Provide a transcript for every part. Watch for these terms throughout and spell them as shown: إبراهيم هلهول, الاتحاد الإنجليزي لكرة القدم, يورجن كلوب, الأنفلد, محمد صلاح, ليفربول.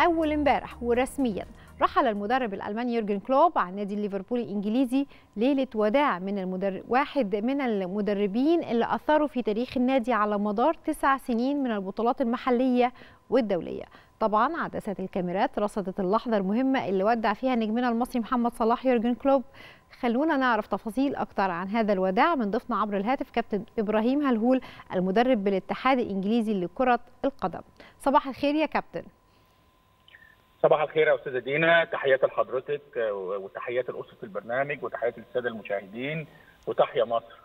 أول امبارح ورسميا رحل المدرب الألماني يورجن كلوب عن نادي ليفربول الإنجليزي ليلة وداع من واحد من المدربين اللي أثروا في تاريخ النادي على مدار 9 سنين من البطولات المحلية والدولية. طبعا عدسات الكاميرات رصدت اللحظة المهمة اللي ودع فيها نجمنا المصري محمد صلاح يورجن كلوب. خلونا نعرف تفاصيل أكتر عن هذا الوداع من ضيفنا عبر الهاتف كابتن إبراهيم هلهول المدرب بالاتحاد الإنجليزي لكرة القدم. صباح الخير يا كابتن. صباح الخير يا استاذه دينا، تحيات لحضرتك وتحيات الاسره البرنامج وتحيات الساده المشاهدين وتحيا مصر.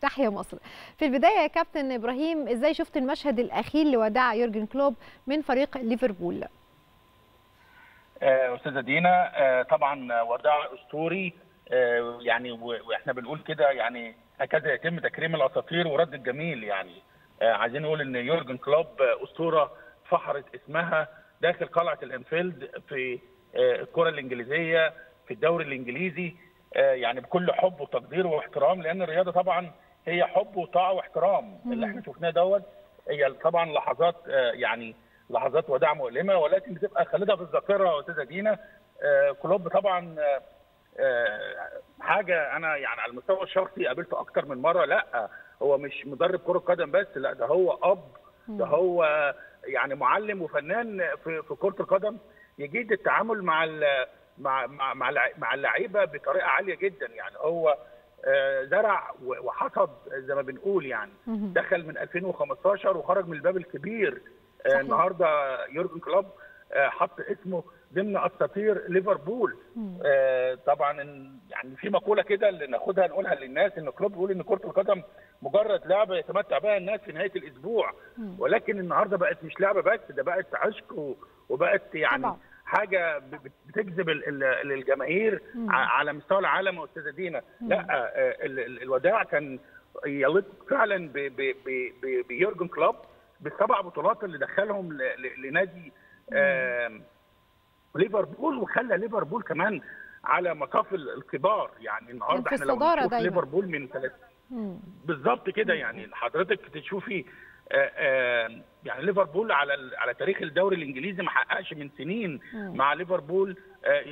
تحيا مصر. في البدايه يا كابتن ابراهيم، ازاي شفت المشهد الاخير لوداع يورجن كلوب من فريق ليفربول؟ استاذه دينا، طبعا وداع اسطوري، يعني واحنا بنقول كده يعني هكذا يتم تكريم الاساطير ورد الجميل. يعني عايزين نقول ان يورجن كلوب اسطوره فحرت اسمها داخل قلعه الأنفلد في الكره الانجليزيه في الدوري الانجليزي، يعني بكل حب وتقدير واحترام، لان الرياضه طبعا هي حب وطاعه واحترام. اللي احنا شفناه دوت هي طبعا لحظات، يعني لحظات وداع مؤلمه ولكن بتبقى خالده في الذاكره. استاذه دينا، كلوب طبعا حاجه انا يعني على المستوى الشخصي قابلته اكتر من مره. لا هو مش مدرب كره قدم بس، لا ده هو اب، ده هو يعني معلم وفنان في كرة القدم. يجيد التعامل مع اللعيبة بطريقة عالية جدا. يعني هو زرع وحصد زي ما بنقول، يعني دخل من 2015 وخرج من الباب الكبير. النهارده يورجن كلوب حط اسمه ضمن اساطير ليفربول. طبعا يعني في مقولة كده اللي ناخدها نقولها للناس، ان كلوب بيقول ان كرة القدم مجرد لعبه يتمتع بها الناس في نهايه الاسبوع، ولكن النهارده بقت مش لعبه بس، ده بقت عشق وبقت يعني طبعا حاجه بتجذب الجماهير على مستوى العالم. استاذه دينا، لا الوداع كان يليق فعلا بيورجن كلوب ب7 بطولات اللي دخلهم لنادي ليفربول، وخلى ليفربول كمان على مقاف الكبار. يعني النهارده احنا لو بنشوف ليفربول من 3 بالظبط كده، يعني حضرتك تشوفي يعني ليفربول على تاريخ الدوري الانجليزي ما حققش من سنين مع ليفربول.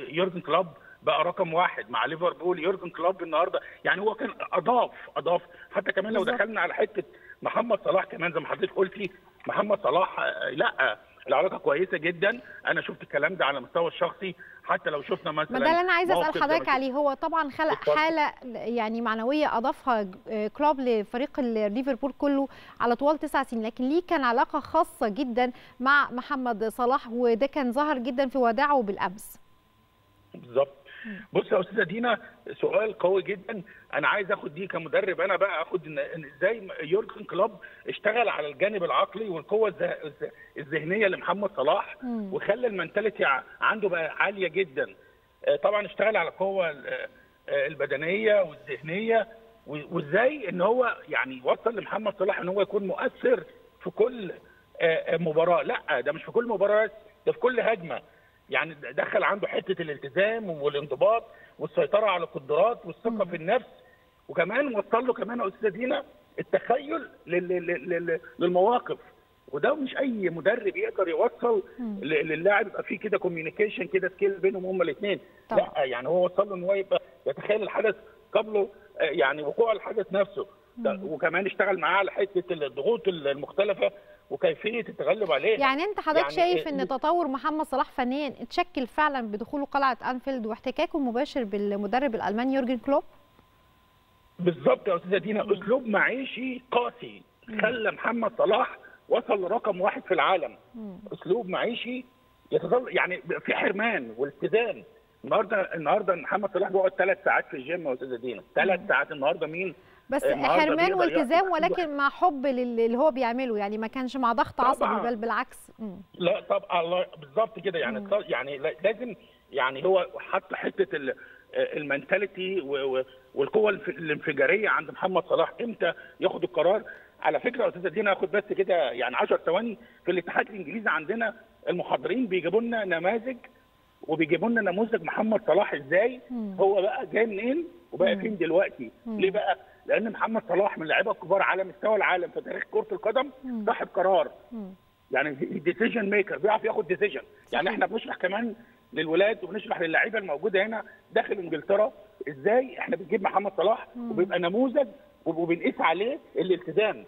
يورجن كلوب بقى رقم 1 مع ليفربول. يورجن كلوب النهارده يعني هو كان اضاف حتى كمان لو دخلنا على حته محمد صلاح كمان زي ما حضرتك قلتي. محمد صلاح لا العلاقه كويسه جدا، انا شفت الكلام ده على المستوى الشخصي. حتى لو شفنا مثلا، ما ده اللي انا عايزه اسال حضرتك عليه، هو طبعا خلق حاله يعني معنويه اضافها كلوب لفريق ليفربول كله على طوال 9 سنين، لكن ليه كان علاقه خاصه جدا مع محمد صلاح وده كان ظهر جدا في وداعه بالامس. بالظبط. بص يا استاذه دينا، سؤال قوي جدا، انا عايز اخد دي كمدرب، انا بقى اخد إن ازاي يورجن كلوب اشتغل على الجانب العقلي والقوه الذهنيه لمحمد صلاح وخلى المنتاليتي عنده بقى عاليه جدا. طبعا اشتغل على القوه البدنيه والذهنيه، وازاي ان هو يعني وصل لمحمد صلاح ان هو يكون مؤثر في كل مباراه. لا ده مش في كل مباراه، ده في كل هجمه. يعني دخل عنده حته الالتزام والانضباط والسيطره على القدرات والثقه في النفس، وكمان وصل له كمان يا استاذه دينا التخيل للمواقف، وده مش اي مدرب يقدر يوصل للاعب. يبقى في كده كوميونيكيشن كده سكيل بينهم هما الاثنين. لا يعني هو وصل له ان هو يبقى يتخيل الحدث قبله، يعني وقوع الحدث نفسه. وكمان اشتغل معاه على حته الضغوط المختلفه وكيفيه التغلب عليه. يعني انت حضرتك يعني شايف ان تطور محمد صلاح فنيا اتشكل فعلا بدخوله قلعه انفيلد واحتكاكه المباشر بالمدرب الالماني يورجن كلوب؟ بالظبط يا استاذه دينا، اسلوب معيشي قاسي خلى محمد صلاح وصل لرقم 1 في العالم. اسلوب معيشي يتظل يعني في حرمان والتزام. النهارده محمد صلاح بيقعد 3 ساعات في الجيم يا استاذه دينا، 3 ساعات النهارده. مين بس حرمان والتزام، ولكن مع حب اللي هو بيعمله، يعني ما كانش مع ضغط عصبي بل بالعكس. لا طبعا الله بالظبط كده، يعني يعني لازم يعني هو حط حته المنتاليتي والقوه الانفجاريه عند محمد صلاح امتى ياخد القرار. على فكره يا استاذه دينا، هاخد بس كده يعني 10 ثواني، في الاتحاد الانجليزي عندنا المحاضرين بيجيبوا لنا نماذج، وبيجيبوا لنا نموذج محمد صلاح ازاي هو بقى جاي منين وبقى فين دلوقتي. ليه بقى؟ لأن محمد صلاح من اللعيبة الكبار على مستوى العالم في تاريخ كرة القدم، صاحب قرار، يعني ديسيجن ميكر، بيعرف ياخد ديسيجن. يعني احنا بنشرح كمان للولاد وبنشرح للاعيبه الموجوده هنا داخل انجلترا ازاي احنا بنجيب محمد صلاح وبيبقى نموذج وبنقيس عليه الالتزام.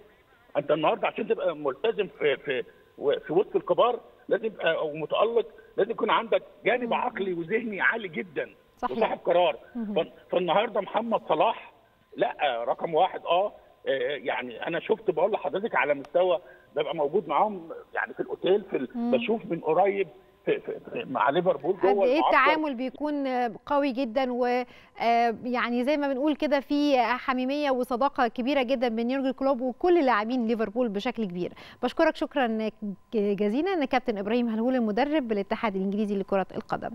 انت النهارده عشان تبقى ملتزم في وسط الكبار لازم يبقى او متالق، لازم يكون عندك جانب عقلي وذهني عالي جدا وصاحب قرار. فالنهارده محمد صلاح لا رقم واحد. يعني انا شفت بقول لحضرتك على مستوى ببقى موجود معاهم يعني في الاوتيل بشوف من قريب مع ليفربول قد ايه التعامل بيكون قوي جدا، ويعني زي ما بنقول كده في حميميه وصداقه كبيره جدا بين يورجن كلوب وكل لاعبين ليفربول بشكل كبير. بشكرك شكرا جزيلا كابتن ابراهيم هلهول المدرب بالاتحاد الانجليزي لكره القدم.